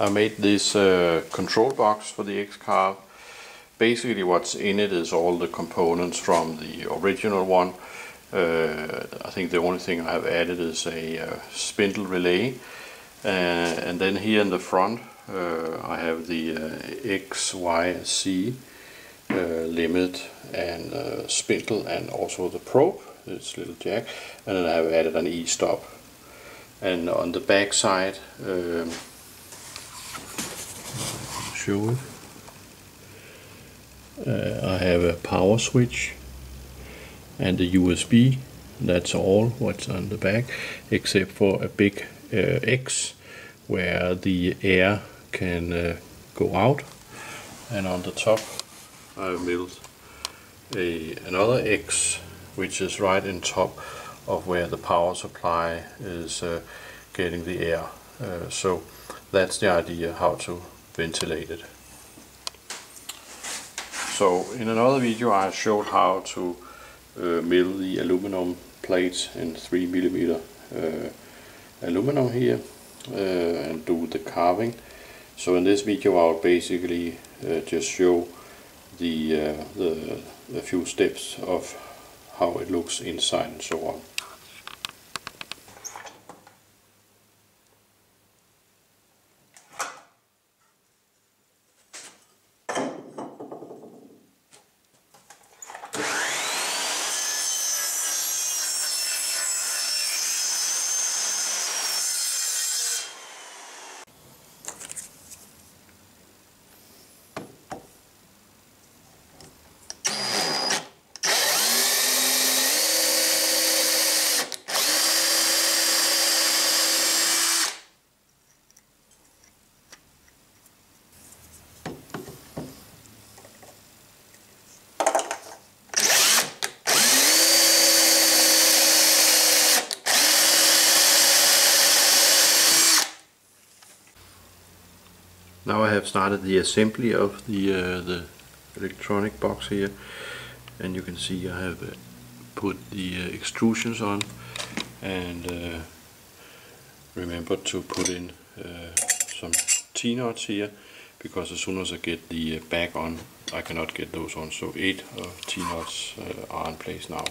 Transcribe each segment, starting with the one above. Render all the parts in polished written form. I made this control box for the X-Carve. Basically what's in it is all the components from the original one. I think the only thing I have added is a spindle relay, and then here in the front I have the X, Y, Z limit and spindle, and also the probe, this little jack, and then I have added an e-stop. And on the back side, show it. I have a power switch and a USB. That's all what's on the back, except for a big X where the air can go out. And on the top I've built another X, which is right in top of where the power supply is getting the air. So that's the idea, how to ventilate it. So in another video I showed how to mill the aluminum plates in 3mm aluminum here and do the carving. So in this video I'll basically just show the few steps of how it looks inside and so on. Now I have started the assembly of the electronic box here, and you can see I have put the extrusions on, and remember to put in some T-nuts here, because as soon as I get the back on I cannot get those on, so 8 T-nuts are in place now.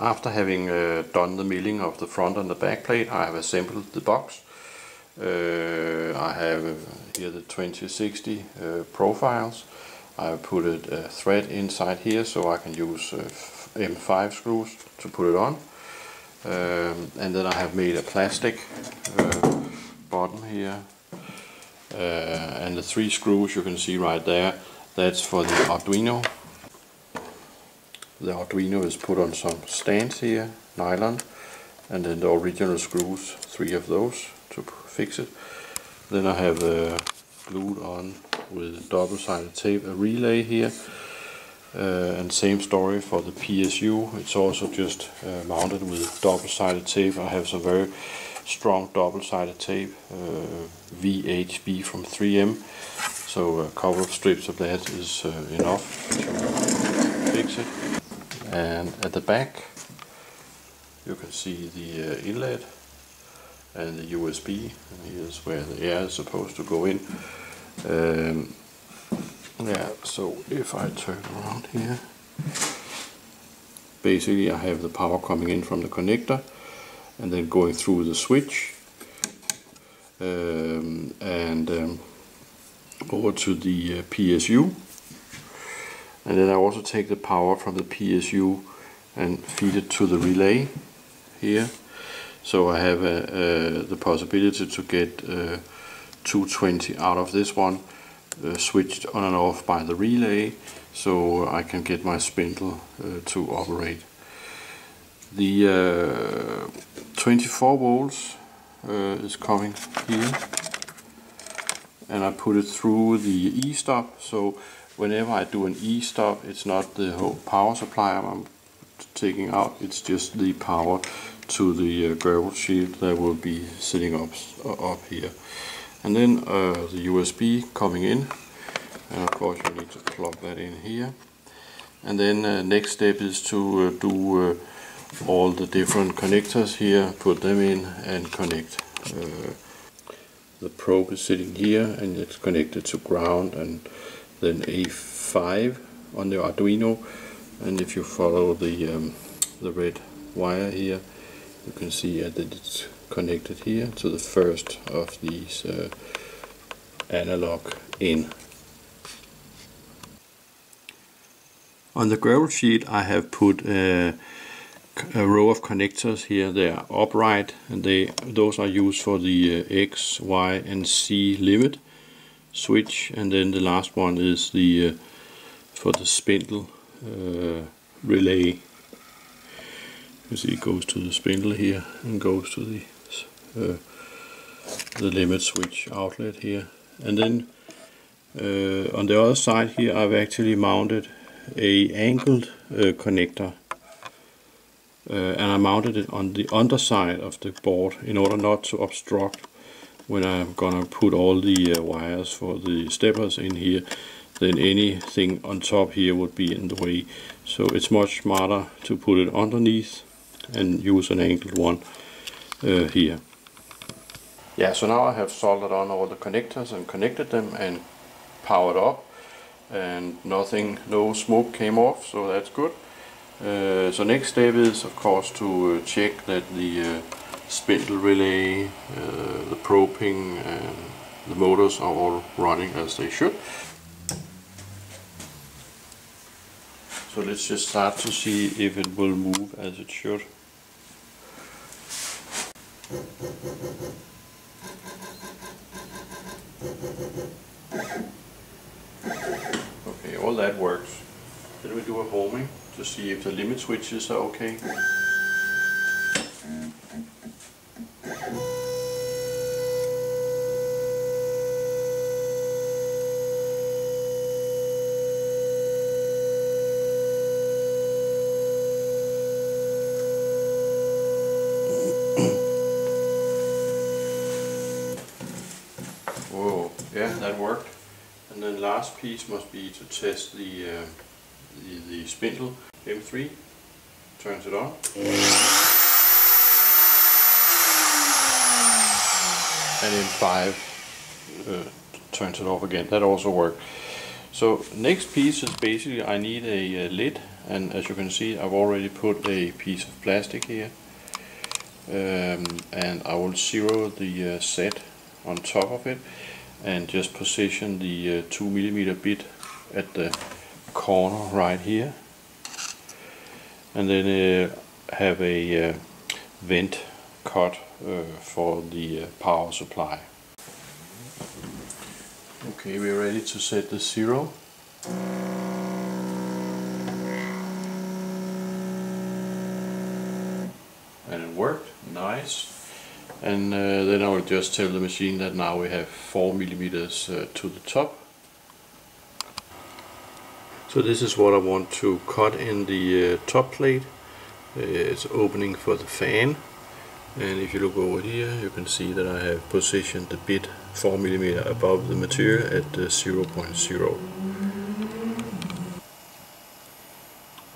After having done the milling of the front and the back plate, I have assembled the box. I have here the 2060 profiles. I have put a thread inside here so I can use M5 screws to put it on. And then I have made a plastic bottom here. And the 3 screws you can see right there, that's for the Arduino. The Arduino is put on some stands here, nylon, and then the original screws, 3 of those to fix it. Then I have glued on with double-sided tape a relay here, and same story for the PSU. It's also just mounted with double-sided tape. I have some very strong double-sided tape, VHB from 3M, so a couple of strips of that is enough to fix it. And at the back you can see the inlet and the USB, and here's where the air is supposed to go in. Yeah, so if I turn around here, basically I have the power coming in from the connector and then going through the switch over to the PSU. And then I also take the power from the PSU and feed it to the relay here. So I have the possibility to get 220 out of this one, switched on and off by the relay, so I can get my spindle to operate. The 24 volts is coming here, and I put it through the e-stop. So whenever I do an e-stop, it's not the whole power supply I'm taking out, it's just the power to the gravel shield that will be sitting up here. And then the USB coming in, and of course you need to plug that in here. And then next step is to do all the different connectors here, put them in and connect. The probe is sitting here and it's connected to ground and then A5 on the Arduino, and if you follow the red wire here, you can see that it's connected here to the first of these analog in. On the gravel sheet I have put a row of connectors here. They are upright, and those are used for the X, Y and C limit switch, and then the last one is the for the spindle relay. You see it goes to the spindle here and goes to the limit switch outlet here. And then on the other side here I've actually mounted a angled connector, and I mounted it on the underside of the board in order not to obstruct when I'm gonna put all the wires for the steppers in here. Then anything on top here would be in the way, so it's much smarter to put it underneath and use an angled one here. Yeah, so now I have soldered on all the connectors and connected them and powered up, and no smoke came off, so that's good. So next step is of course to check that the spindle relay, the probe pin and the motors are all running as they should. So let's just start to see if it will move as it should. Okay, all that works. Then we do a homing to see if the limit switches are okay. Whoa, yeah, that worked. And then last piece must be to test the spindle. M3 turns it on, and M5 turns it off again. That also worked. So next piece is basically I need a lid, and as you can see I've already put a piece of plastic here, and I will zero the set on top of it and just position the 2mm bit at the corner right here, and then have a vent cut for the power supply. Okay, we're ready to set the zero. And it worked, nice. And then I will just tell the machine that now we have 4mm to the top. So this is what I want to cut in the top plate. It's opening for the fan, and if you look over here you can see that I have positioned the bit 4mm above the material at 0.0.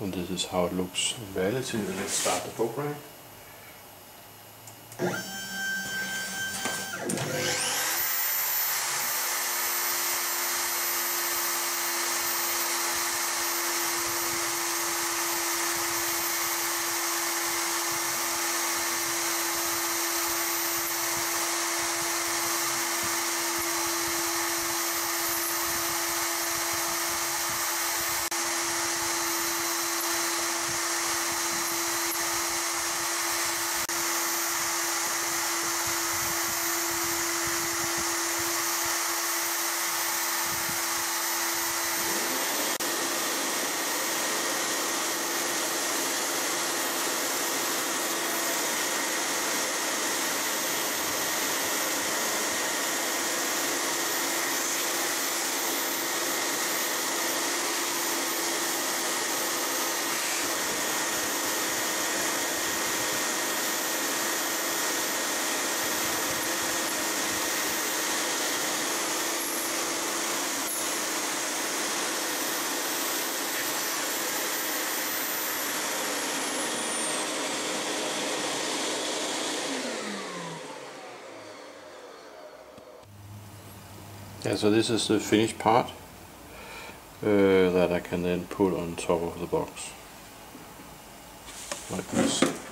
And this is how it looks in reality. Let's start the program. Yeah, so this is the finished part that I can then put on top of the box like this.